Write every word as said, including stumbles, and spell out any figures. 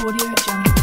Audio Jungle.